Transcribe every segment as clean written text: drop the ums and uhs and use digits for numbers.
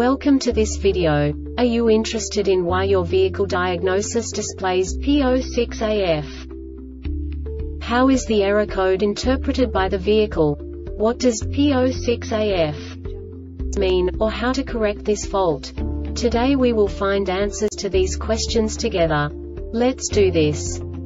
Welcome to this video. Are you interested in why your vehicle diagnosis displays P06AF? How is the error code interpreted by the vehicle? What does P06AF mean, or how to correct this fault? Today we will find answers to these questions together. Let's do this.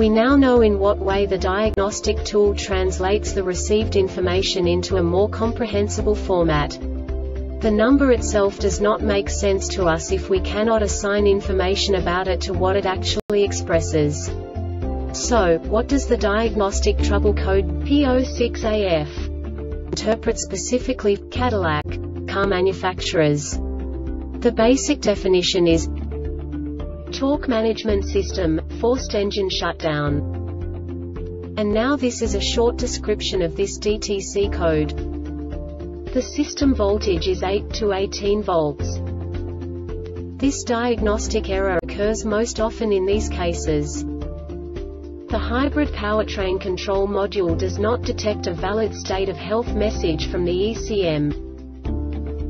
We now know in what way the diagnostic tool translates the received information into a more comprehensible format. The number itself does not make sense to us if we cannot assign information about it to what it actually expresses. So, what does the diagnostic trouble code P06AF interpret specifically for Cadillac car manufacturers? The basic definition is torque management system, forced engine shutdown. And now this is a short description of this DTC code. The system voltage is 8 to 18 volts. This diagnostic error occurs most often in these cases. The hybrid powertrain control module does not detect a valid state of health message from the ECM.